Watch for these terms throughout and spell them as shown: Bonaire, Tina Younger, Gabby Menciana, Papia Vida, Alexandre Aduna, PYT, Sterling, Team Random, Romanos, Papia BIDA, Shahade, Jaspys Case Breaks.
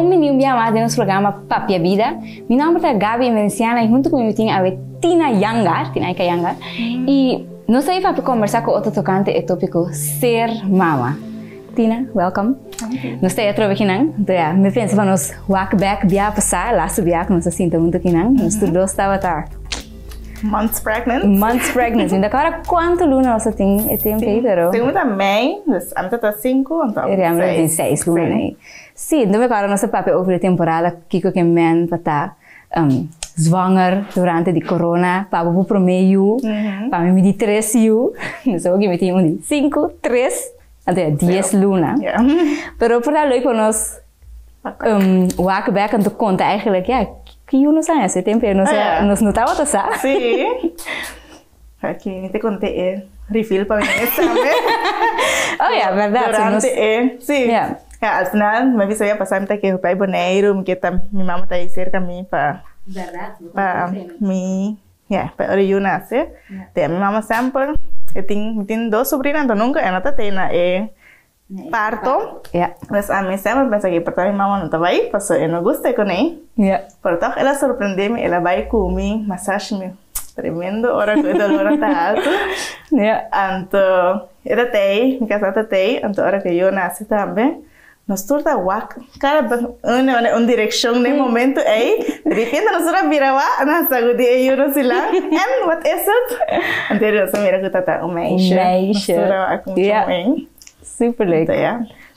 Bienvenido a nuestro programa Papia Vida. Mi nombre es Gabby Menciana y junto conmigo tengo a Tina Younger. Y nos vamos a conversar con otro tocante el tópico ser mamá. Tina, welcome. Nos está terminando. Me pienso que nos walk back via pasar, la subida que nos asienta junto con nosotros dos estaba tarde. Months pregnant. Months pregnant. Então, agora quanto lunas você tem feito? Tenho também, antes das 5, então. Realmente 6 lunas aí. Sim, então agora nosso papel over a temporada, Kiko que men para estar zwanger durante a corona, para o primeiro, para mim de 3 eu, não sei o que me tem de 5, 3, até 10 lunas. Pero por lá logo nós walk back and conta eigenlijk que unos años, ese tiempo nos notaba todo eso. Sí. Aquí no te conté el refill para mí, ¿sabes? Oh, ya, verdad. Durante, sí. Al final, me avisé a pasar, que yo estaba en Bonaire, que mi mamá está ahí cerca a mí para... ¿Verdad? Para mí, ya, para oriunas, ¿sí? Mi mamá siempre, tiene dos sobrinas, entonces nunca, en otra tiene, parto, mas a mim sempre pensa que porque minha mãe não estava aí, passou eu não gostei com ele. Portanto, ela surpreendeu-me, ela vai comigo, massagem-me, tremendo, hora que o dolor está alto. Então, era tei, minha casa está tei, então hora que eu nasci também, nós todos a walk, cara, uma direção nesse momento aí, de repente nós todos virava, nós sacudia eu não sei lá, and what is it? Então, nós mira que está uma isha, nós todos a walk muito bem. Super leuk.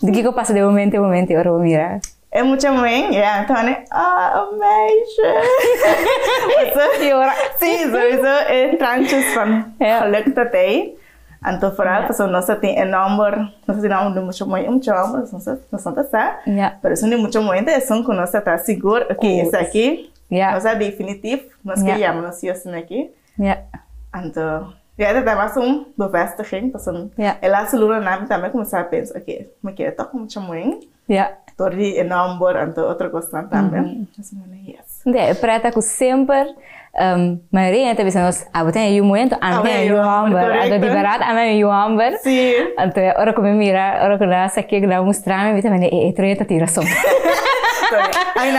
De que passa de momento em momento e agora mira. É muito bem, então ah, amazing. Sim, sowieso é tranches van geluk dat hij. Então vooral, porque nós tem número, nós temos muito mais número, nós não tá, mas são de muito momento, são que nós tá seguro que isso aqui, nós é definitivo, nós queremos nós isso aqui. Então ja, dat was een bevestiging. Dus de laatste luna na me também começou a pensar, oké, me quero toch muito ruim. Door die enorme boor en de outra questão também. Assim, yes. É preta que sempre, Maria, então pensamos, ah, você tem um momento, a minha é Joamber, a do liberado, a minha é Joamber. Sim. Então, agora que me mira, agora que lá, saquei que lá mostrava, me também é treta tiração. Ay no.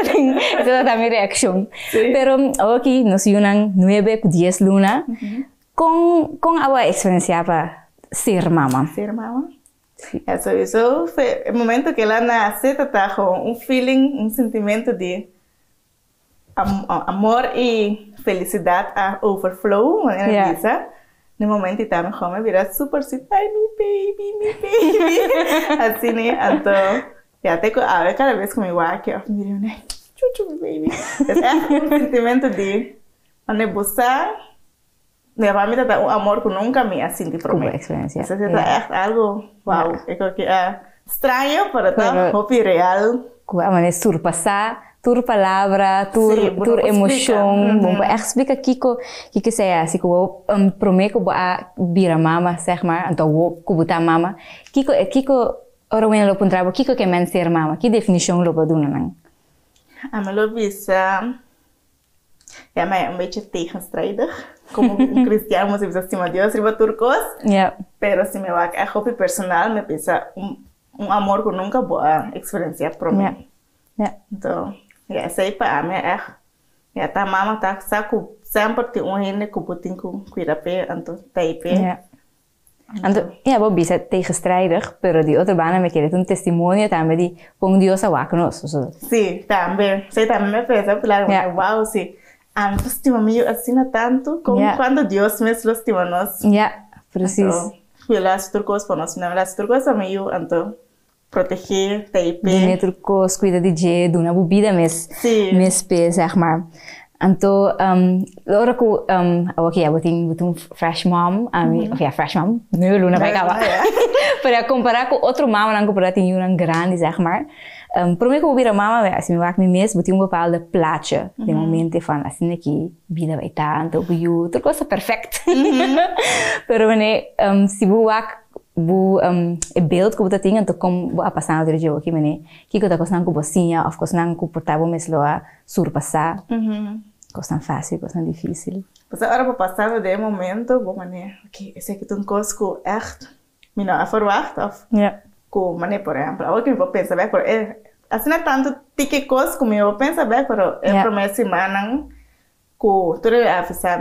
Esa es mi reacción. Pero aquí nos unan 9 o 10 lunas con agua experiencia para ser mamá. Ser mamá. Eso fue el momento que la nace, trajo un feeling, un sentimiento de amor y felicidad a overflow. No momento está mejor, me verás súper así, ay mi baby, así ni alto. Ya tengo, ahora cada vez que me voy aquí, mira, chuchu, baby. Es un sentimiento de, cuando buscar, de verdad, me da un amor que nunca me ha sentido prometo. Experiencia. Es algo, wow, es como que extraño, pero tan hopi real. Cuando surpasa tu palabra, tu emoción, explica Kiko, que sea así como prometo que a vira mamá, segma, entonces cubuta mamá, Kiko Ora when lo pontravo, Kiko que men ser mama, que definição lo baduna nang? A melo visa, é mais beetje tegenstrijdig, como cristiano, mas visa acima de Deus, riba turcos. Pero se me vai a hobby personal, me pensa amor que nunca vou experienciar para mim. Então, é sei para mim é tá mama tá saco sempre tem gente que botin com cuidapé, então taipe. Então, vou dizer tegenstrijdig, pero de outra banda me queria um testemunho também de como Deus a nos. Sim, também. Você também me fez falar, uau, sim. Antes estima-me assim tanto como quando Deus me estima nós. Preciso. Eu laço turcos para nós, não laço turcos a mim, então proteger, teipe. Dine turcos, cuida de jeito, na bebida mes pesa, mas então, agora que eu tenho fresh mom, não é luna vai acabar. Para comparar com outro mama, não comparar tem uma grande, mas para mim que eu vira mama, assim, eu acho mesmo, eu tenho um papel de placa, de momento, falando assim que vida vai estar, então eu outra coisa perfeita. Mas se eu acho o beeld que eu tenho, então como a passar outro dia aqui, mas que eu estou gostando com bocinha, ou gostando com portável, mas lá surpassar. Costan fácil, costan difícil. Pues ahora para pasar de momento, vou mané, ok, esse aqui é um coisa que echt, me não é forwacht, of, como mané, por exemplo, agora que eu vou pensar, por Asina tanto tiki kos como eu pensa bem, pero yeah. Para minha semana com tudo a fazer,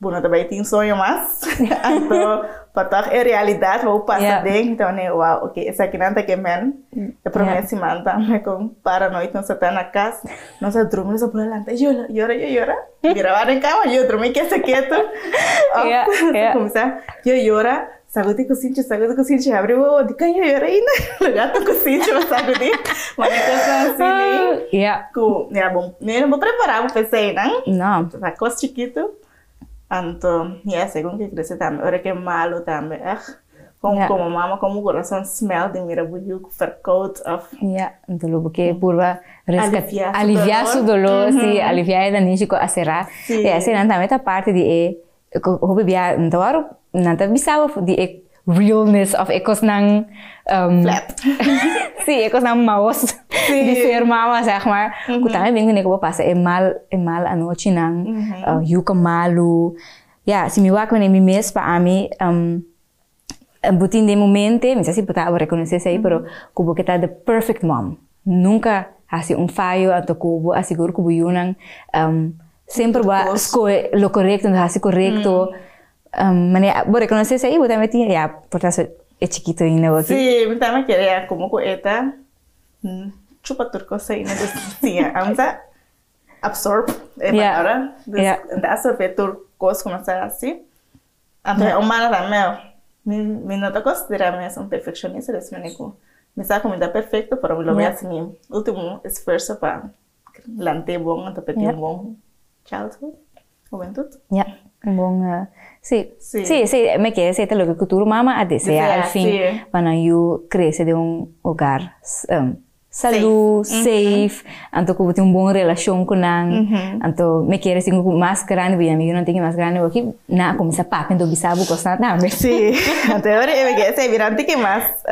bueno, também tem sonho mas, então para é realidade, vou passar dentro, então né, wow, ok, essa aqui não tá que men, é para minha semana também com paranoia, não se tá na casa, não se dorme, não se põe lá, eu llora, mirava em cama, eu dormi que se quieto, começa, eu llora. Sabe o que eu senti? Abriu o olho, eu chorei, né? Já tô com sítio, mas sabe o que? Mas eu tô assim, né? Não vou preparar, eu pensei, né? Não. Tá com os chiquitos. Então, segundo que cresce também. Olha que malo também. Como mama, como o coração smell de mirabujuco, vercoat, of... Então, logo que purva aliviar o dolor, aliviar a nígico, a será. E assim, também está parte de... Eu bebia, então, nada bisava the realness of ekos nang flat. Si ekos nang maos di firma mas akmar. Kutangay bing kini ko pasa emal ano chinang yuka malu. Ya si miwak man emi mes pa ami butin de momente misa si puta reconocer sei pero kubo kita the perfect mom. Nunca hasi fallo ato kubo asiguro kubo yunang sempre ba lo correcto hasi correcto. Maneira, vou reconhecer aí, vou também tinha, portanto é chiquito ainda aqui. Sim, eu também queria como coeta, chupa turco sei ainda tinha, amza absorb, é palavra, absorve turcos começa assim, então o mano também, me nota considera me um perfeccionista, eles me negam, me sabe comida perfeita, para mim logo assim, último esforço para lante bom, então pedir bom, childhood, juventude. Bom, sim, me quer dizer que a tua mama a desejar, ao fim, quando eu crescer de lugar saludo, safe, então que eu tenho boa relação com ela, então me quer dizer que mais grande, porque amigo não tem mais grande aqui, na começa papo, então bisabo gosta também. Sim, então agora me quer dizer virante que mais,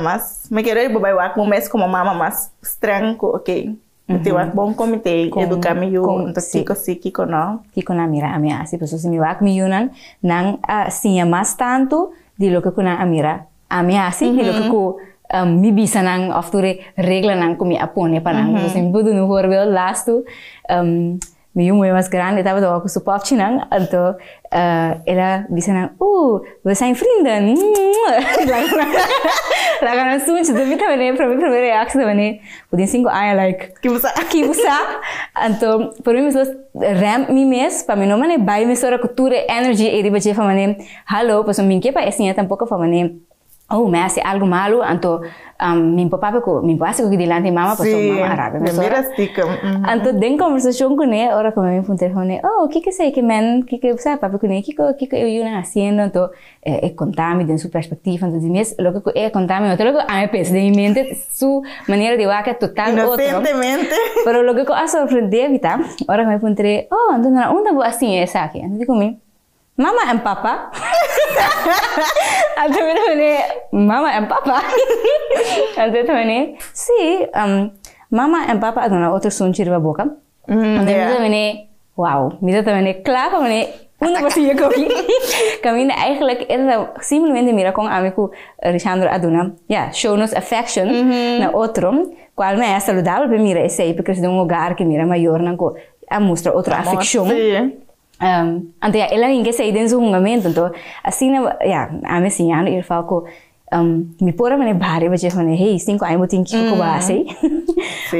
mas me quer dizer bobai o que me como mama mais estranho, ok? Então, é bom comitê educar-me eu, então Kiko não. Kiko na mira a minha, se pessoas me vão me unam, não assim é mais tanto de lo que com a mira a minha assim de lo que com me bisa não afture regra não comi apone para não, por exemplo, do novo orvel lasto me um é mais grande, estava do algo suporte não, então ela bisa não, você é frinda, lá na sunch, também para mim reaction também, podia 5 anos like que você, então por mim mesmo ramp me mes, para mim não mané buy me só a cultura, energy, ele vai te falar mané, hello, pois não me quepa é assim, é tampouco falar mané, oh mas se algo malo, então meu papá que delante mama, pois mama arada, mas então tem conversação com ele, ora como me pergunta ele, oh que sei que men, que sabe papo com ele, que eu não haciendo, então é contar-me de sua perspectiva, então diz logo que é contar-me, outro logo a minha mente, sua maneira de vaca total outra, pero logo que a surpreender, tá? Ora como me perguntei, oh então onde vou assim essa aqui, então digo mim mama e papá. Até me mama e papá. Até também, sim, mama e papá agora outro som tirava boca. Até me wow, me também claro, me uma passinha comi. Caminha eigenlijk era simplesmente mira com amigo Alexandre Aduna. Show nos affection na outro, qual me é saludável para mira esse aí porque se de lugar que mira maior não co a mostra outra affection. Então, ela ninguém se identifica com o momento, então, assim, a minha senhora, ele fala que me pôra, mas é barra, mas eu falei, hey, 5 anos, eu tenho que ir com base.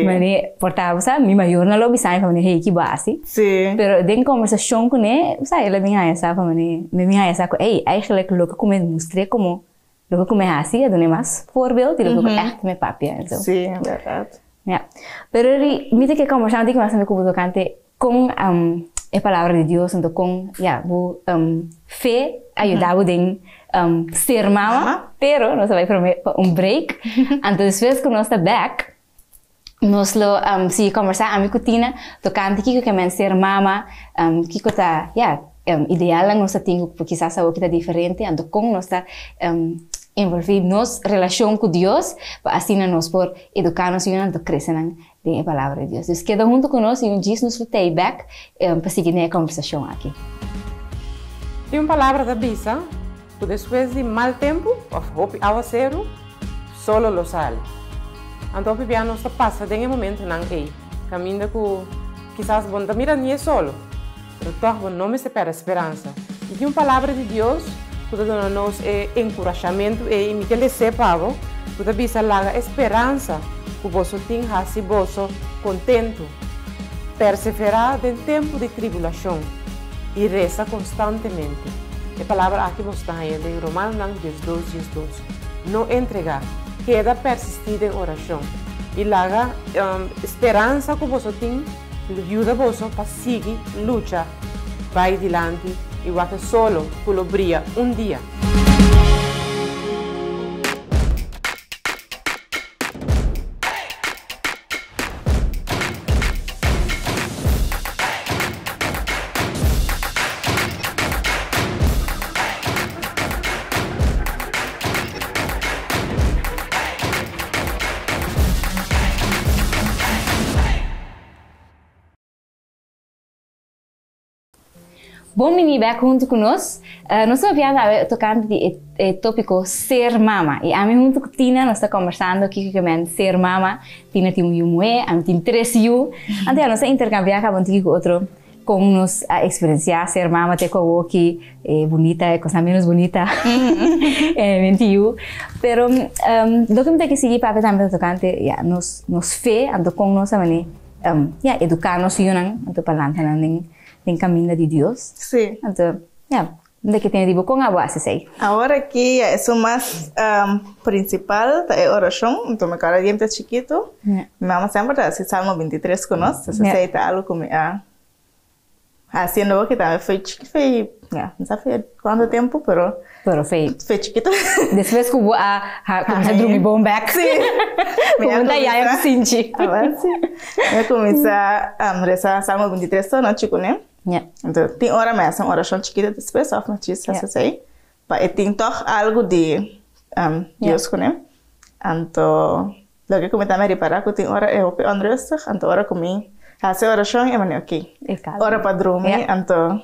Mas, portanto, sabe, minha maior não lobby, sabe, falei, hey, que base. Sim. Mas, tem conversação com ele, sabe, ela me acha, falei, me acha, hey, acho que o que eu me mostrei como, o que eu me acha, eu dou mais voorbeeld, e o que eu acho que me papia, então. Sim, é verdade. Mas, me tem que conversar, tem que fazer com o tocante com é palavra de Deus, então com fé ajudava em ser mama, pero nós vai para break, então depois que nós está back, nós lo se conversar a minha Tina, tocando que men ser mama, que está ideal nós temos porque quizás algo que está diferente, então com nós está envolver-nos relação com Deus, para assim nós por educar-nos e nós crescermos de palavra de Deus. Então, queda junto conosco e diz-nos o payback para seguir a conversação aqui. E uma palavra da Bisa, depois de mal tempo, ou roupa ao zero, só lo sabe. Então, Papia não se passa de um momento não é. Caminha com, quizás, bom, mira não é solo. Então, não me separa esperança. E uma palavra de Deus, que dá-nos encorajamento e me que lhe sepava, que dá-nos a esperança, que você tenha se você contento, perseverar em tempo de tribulação e reza constantemente. A palavra aqui está em Romanos 10:2. Não entregar, queda persistir em oração. E lá a esperança que você tem, ajuda você para seguir, luta, vai adiante, igual que solo colabria dia. Bom menino back junto conosco. Nós vamos tocar o tópico ser mama. E a mim junto com Tina nós estamos conversando aqui com ser mama. Tina tem um moé, a mim tem 3 yu. Então nós intercambiar com um com outro, com nos a experienciar ser mama até com o que é bonita, é coisa menos bonita, mentiu. Pero documento que sigue para também tocante, já nos fé, ando com nós a maneira, já educar-nos e não ando falando nem tem caminho de Deus. Sim. Então, onde que tem de boca a boa, sei. Agora que isso mais principal é oração, então meu cara diante é chiquito. Minha mamãe sempre está assim, Salmo 23 com nós, se sei tá algo como haciendo que também foi chiquito, foi, não sei quanto tempo, pero foi chiquito. Depois que comecei a dormir bom back. Sim. Como daí eu senti. Agora sim. Eu comecei a rezar Salmo 23 só, não chico, né? Yeah. Então, tem hora mais, uma oração chiquita, depois of notícias, yeah. Assim, e tem toch algo de Deus, né? Então, logo que comecei a reparar que tem hora, eu ouvi Andrés, então hora comigo, fazer oração, eu falei, ok, hora para dormir, então,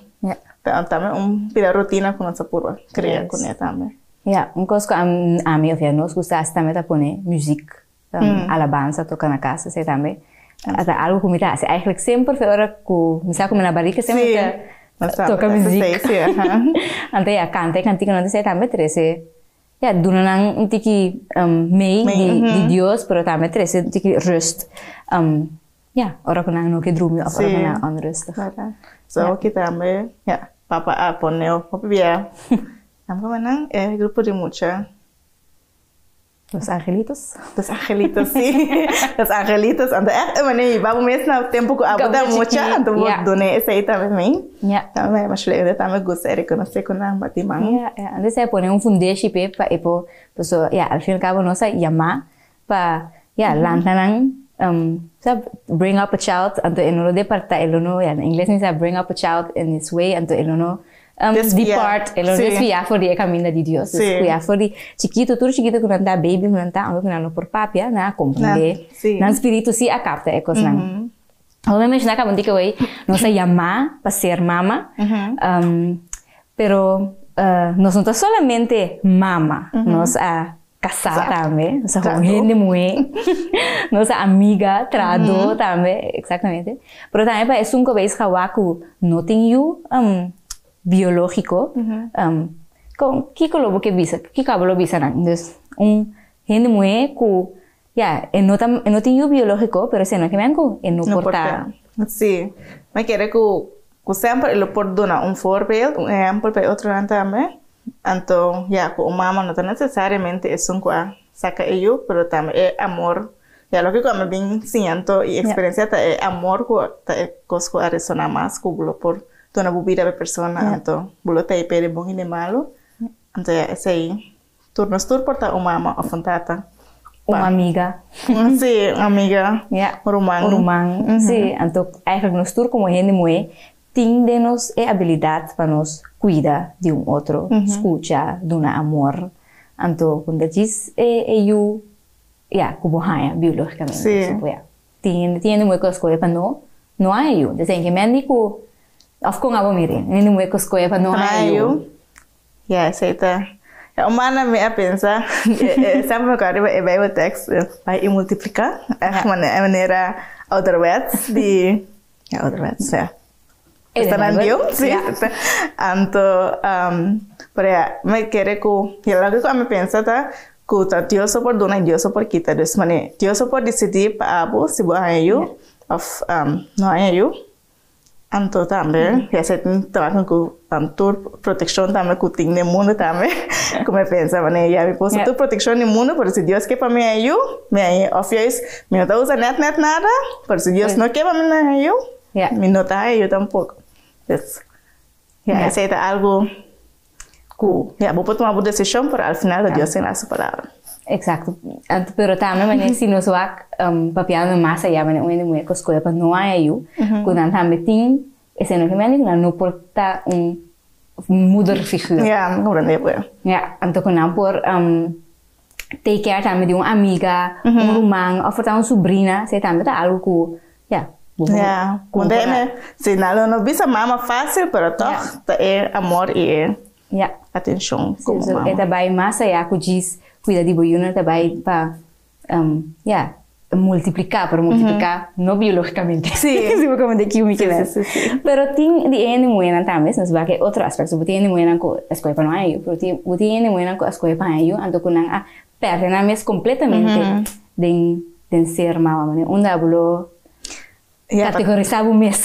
também uma rotina com nossa purva, criar com ela também. Coisa que a mim, nós gostamos também de pôr música, alabança, tocar na casa, sei também. Ada algo que me dá, se eigenlijk sempre foi hora que me saco na barriga sempre que toca música. Então eu cantei quando disse também 13. Já durante um tiki meio de Deus, pero também 13 tiki rest. Já hora que não que dorme, hora que não anresta. Só que também, já papa aponeu, papia. Também não é grupo de mucha. Los angelitos, sí, los angelitos. Entonces, vamos mesmo no tempo que abuda muito, então vou donar esse aí também. Também, mas eu também gostaria de conhecer com a Batimão. Antes eu ponho fundeixe para e por, pessoa, ao fim e ao cabo nossa chamar para, lançar sabe, bring up a child, então ele não departa, ele não, em inglês não sabe bring up a child in this way, então ele não depart, ele desvia por o caminho de Deus, desvia por chiquito, tudo chiquito que não tá baby, não tá, algo que não por papia, não compreende, não espírito se acapta, é coisa não. Olha, mas na cabeça que eu não sei chamar para ser mama, pero nós não tá somente mama, nós a casar também, nós a mulher de mulher, nós a amiga, trado também, exatamente. Pero também para isso que veis Hawaku, não tem you biológico, com que colobo que visa, que cabelo visa não, gente mulher que, não tem o biológico, mas se não que me que não porta. Sim, mas quero que sempre ele pode dar um exemplo para outro também, então, com uma mãe não necessariamente é só que saca ele, mas também é amor. É lógico que eu bem sinto e experiência é amor que cosco a ressonar mais com o por então, a vida da pessoa, então, bolota e pede bom e nem malo. Então, esse aí, turno porta uma ama a fantata. Uma amiga. Sim, amiga. Romano. Sim, então, eigenlijk nos tur como gente moe, tende-nos a habilidade para nos cuidar de um outro, escuta, dona amor. Então, quando diz, eu, como raia, biologicamente. Sim. Tende moe coisas que não é eu. Dizem que me indico of com a bomire, nem um eco escolha para não é eu. Aceita. Humana me pensa, sempre quando eu vejo o texto, vai multiplicar, é maneira através de através, é. Está na Bíblia, sim. Então, para me querer que, e logo que eu me pensa tá, que Deus só por dona e Deus só por quita, Deus mané, Deus só por decidir para abo se boa é eu, of não é eu. Então também, já sei também que tanto proteção também que tem no mundo também, como eu pensava, né? Já me pôs tanto proteção no mundo, por se Deus quer para mim aí, me oferece, me não tá usando net nada, por se Deus não quer para mim aí, me não tá aí eu tampouco. Então, já sei que é algo que, já vou tomar uma decisão para ao final Deus tem a sua palavra. Exacto. Pero también mané si nos va papiando más allá mané una mujer que escuela pues no hay yo cuando también tiene ese no que mané no porta un moderfigura. Ya, comprende pues. Ya, anto con por take care también de una amiga, un rumán, o falta una sobrina, se también da algo que ya. Ya, cuando se nada no bisa mama fácil, pero todo es amor y atención como mama. Eso es también más allá que dice cuida de boiuna também para multiplicar, para multiplicar não biologicamente, sim, como de que o Miquel, mas tem de endemoena também, não se vai que outro aspecto, mas tem endemoena com as coisas para não aí, mas tem endemoena com as coisas para aí, então quando a perna mexe completamente, tem ser mal, né? Onde ablo categorizar o mês.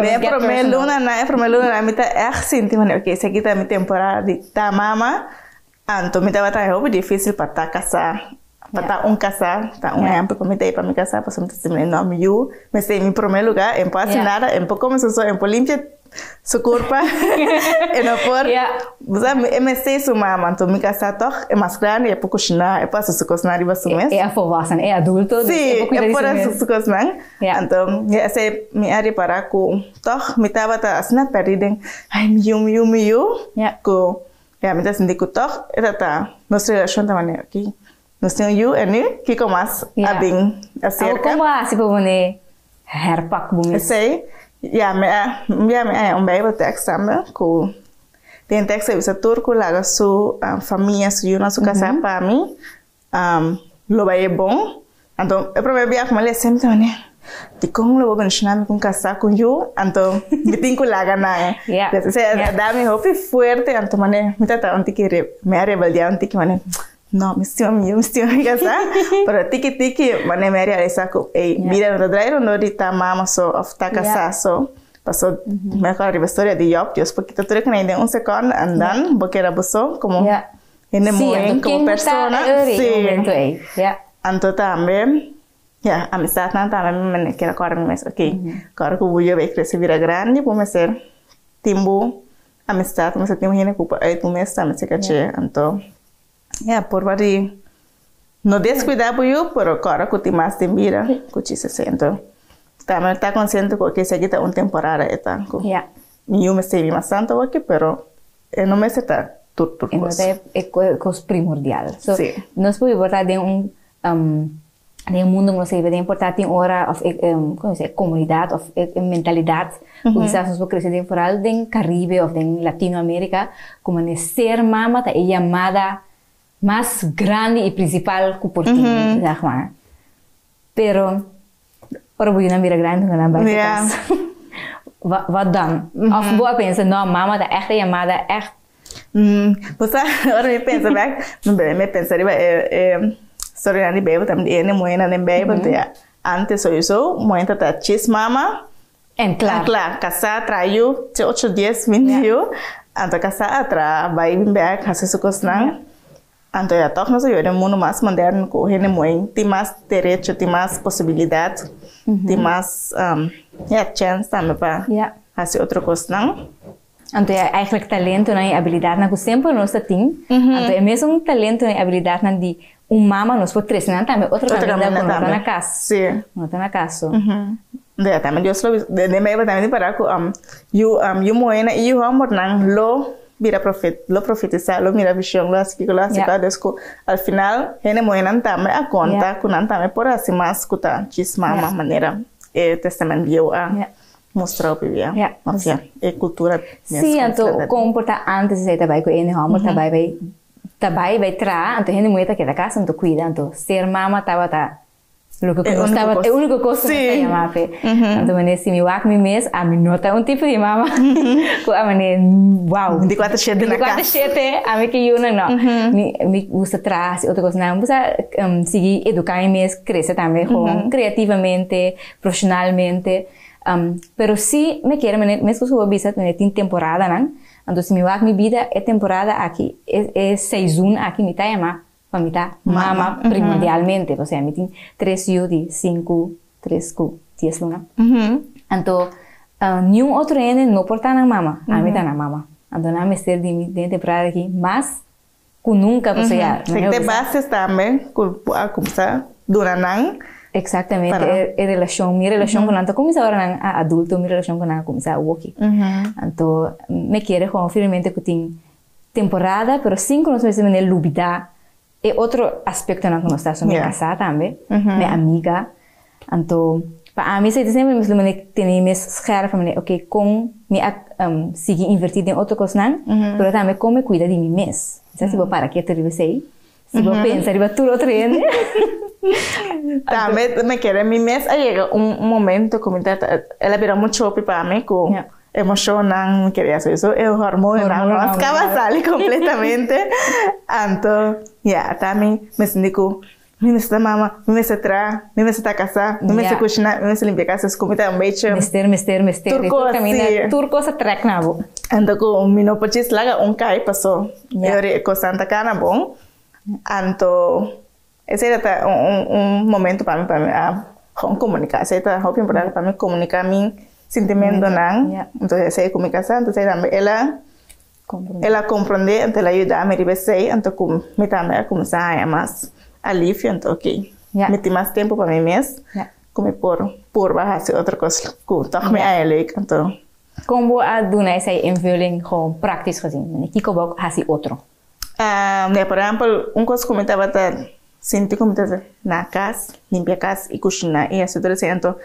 É para meluna, mita é assim, tipo, né? Porque isso aqui tá minha temporada da mama. Então, me dava trabalho difícil para estar casar, para estar casar, tá um exemplo para me ter para me casar, para somos também não me eu, mas em primeiro lugar, em quase nada, em pouco começou só em limpar seu corpo, e não por, você me sei sua mãe, então me casar toch, é mais grande, é para cozinhar, é para se cozinhar e você mesmo. É a força, é adulto, sim, é para se cozinhar, então essa me a reparar que toch me dava assim na perda, ai meu, que ya, mientras indicutó, era ta nuestra relación también aquí. Nos tiene yo en él, que comas a bien acerca. ¿Cómo así como ne herpak bumi? Sí, ya me un bebé texto también, que tiene texto de visa turco, laga su familia, su yuna, su casa para mí, lo vaya bon. Entonces, el primer día como le decimos también. De como eu vou continuar com casar com eu, então me tenho que largar na, se dá me hope forte, então mané me tenta antes que me a rebeldia antes que mané não me estou casar, para tiki mané me a realizar que ei vida não trai não de tá mama só of tá casar só passou me acordei a história de Job, Deus porque tá tudo que nem de um segundo andan porque era boso como ele morre como pessoa, sim, então também ya, amistad también que ahora me es okay. Ahora que voy a ver crecer vida grande, puedo hacer tiempo amistad, puedo hacer tiempo gente que hay tu mes también se caché, entonces ya por varios no descuidar por yo, pero ahora que tengo más tiempo vida, que se siento también está consciente que se quita un temporada está, ya, yo me estoy más santo aquí, pero no me está todo es primordial, no se puede hablar de un de mundo que não sei, é importante hora of comunidade, of mentalidade, porque se nós vamos crescer temporal, den Caribe ou den Latinoamérica, como é ser mama tá é chamada mais grande e principal que por ti, já claro. Pero ora vou na mira grande na barca. What done? Of boa pensa, não mama tá é chamada é. Você ora me pensa bem, não me pensaria sobre a bebê também é muito na bebê porque antes só isso muito tá chis mama claro casar traiu 8 dias vindo anto casar atra vai vir back fazer suas coisas anto já toca nós hoje é muito mais moderno com ele muito tem mais direito, tem mais possibilidade, tem mais chance também para fazer outra coisa. Então, é realmente talento e habilidade na que sempre nós temos. Então, é mesmo talento e habilidade na de mama nós por três, não também outra também na casa. Sim. Não tá na casa. Daí também Deus lo de meio também para que eu moena e eu amor não lo vira profetizar, lo mira visão, lo articular, desco ao final ele moena também a conta com não também por assim mais cuta chismama maneira e testamento viu a mostrar o bebê, a cultura. Sim, então comportar antes de trabalhar com ele, amor trabalhar tabai vai tra, anto gente mueta que da casa, anto cuida, anto ser mama tava tá. Lo que costaba, é o único costo que está chamado. Então, mané, se me wak me mês, a mim não tá tipo de mama. A mané, uau. 24/7 na casa. 24/7, a mim que eu não. Me usa atrás, outra coisa não. Usa seguir educar em mês, crescer também, criativamente, profissionalmente. Pero si me quiero, me escucho a visita, tem temporada, não? Então, se me wak me vida, é temporada aqui. É season aqui, me tá chamado. Para mim tá mama primordialmente, ou seja, eu tenho 3 dias, 10 lunas. Então, nenhum outro ano não porta na mama, a mim tá na mama. Então, não me ser de temporada aqui, mas que nunca, ou seja... Tem que ter bases também, para começar durante... Exatamente, é relação, minha relação com ela, como agora é adulto, minha relação com ela começa a walking. Então, me quero firmemente que tem temporada, mas 5 meses me lubida. É outro aspecto na nossa relação com a casa também, minha amiga. Então, para mim, se sempre me tenho mais cara para mim, ok, como me seguir invertido em outra coisa, não? Mas também como me cuida de mim mesmo. Então, se vou para aqui, eu sei. Se vou pensar, eu vou tudo outro ano. Também me quero mim mesmo. Aí chega momento como ela virou muito chope para mim com emocionante, quería hacer eso, el hormona no acaba sale completamente. Anto, ya, también me sentí como, me necesita mamá, me necesita tra, me necesita casa, me necesita cocinar, me necesita limpiar casas, comida un becho. Mister. Turco así. Turco se tracnavo. Anto como mi no pochis laga un kai pasó. Ahora cosanta cana bon. Anto, ese era un momento para mí a comunicar. Ese era muy importante para mí comunicar mi sentimento não, então eu sei como casar, então ela compreende, então ela ajuda a me reversei, então como me também começa a ganhar mais alívio, então ok, me tem mais tempo para mim mesmo, como por baixar outra coisa, como também a ela, então como a Duna essa invulling, como prático assim, que como fazer outro, né, por exemplo, coisa como estava senti como estava na casa, limpar casa e cozinhar e as outras então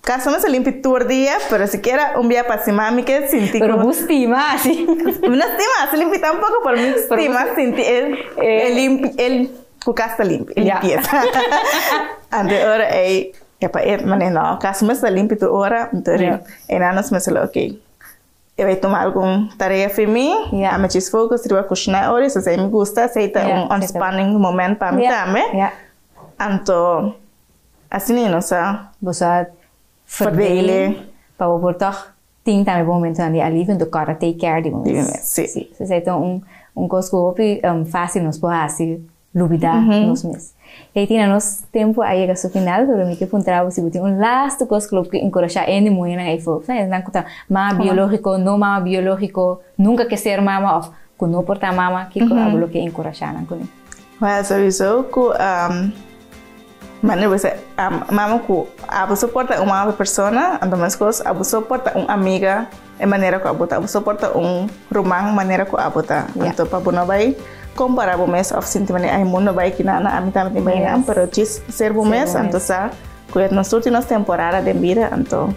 casa no se limpia todo el día, pero siquiera un día para cima me quedé sin ti. Pero vos estima, sí. No estima, se limpia un poco, pero me estima sin ti. El cucasta limpia, limpieza. Antes ahora, no, casa no se limpia todo ahora, entonces en años me salió, ok, eu vou tomar alguma tarefa para mim, a me desfoco, se eu vou cozinhar hoje, se você me gusta, se está um spanning momento para mim também. Então, assim, não sei. Você verdele para o portar tem também bom momento ali alívio do cara take care de nós sim é então coisa que fácil nos pode fazer lubidar nos meses e tinha nosso tempo aí chega ao final sobre me que pontrava se botar last coisa que encorajar ainda muito na info sabe não conta mama biológico nunca que ser mama of que não portar mama que colaborou que encorajar não comigo mas avisou que maneira você mama que abu suporta uma pessoa então mais coisas abu suporta uma amiga é maneira que abu tá abu suporta romance maneira que abu tá então para não vai comparar o mês of sentimento aí mundo vai que nada a mim também vai não, pero diz ser o mês então só que nós últimas temporada de vida então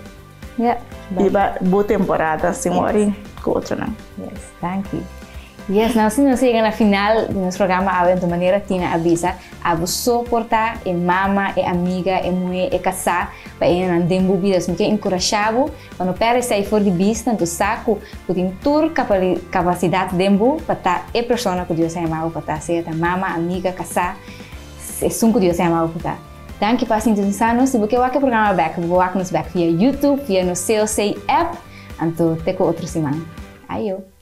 viva boa temporada se morrer com outro não thank you. Nós nos chegamos na final do nosso programa, então maneira Tina avisa a você suportar é mama, é amiga, é mulher, é casar, para ir na dembobida, se me quer encorajá-lo, para não perder sair fora de vista, então saco que tem toda capacidade dembo para estar é pessoa que Deus amava para estar seja mama, amiga, casar, é só que Deus amava para estar. Então que passem todos anos, se você quer o programa back, vou nos back via YouTube, via no seu app, então até com outra semana. Aio.